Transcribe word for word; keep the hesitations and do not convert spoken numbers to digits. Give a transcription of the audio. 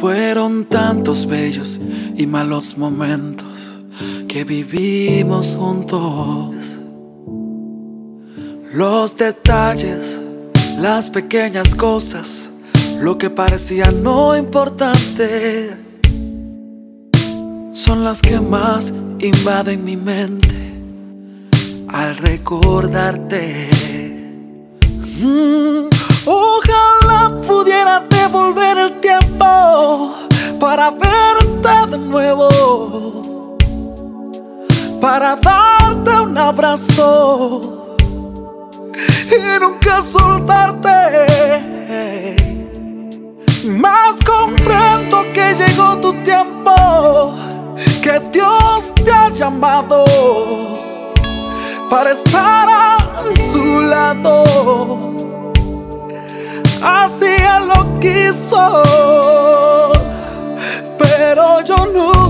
Fueron tantos bellos y malos momentos que vivimos juntos. Los detalles, las pequeñas cosas, lo que parecía no importante, son las que más invaden mi mente al recordarte. mm, Ojalá pudiera devolver el tiempo para verte de nuevo, para darte un abrazo y nunca soltarte. Más comprendo que llegó tu tiempo, que Dios te ha llamado para estar a su lado. Así Él lo quiso, pero yo no.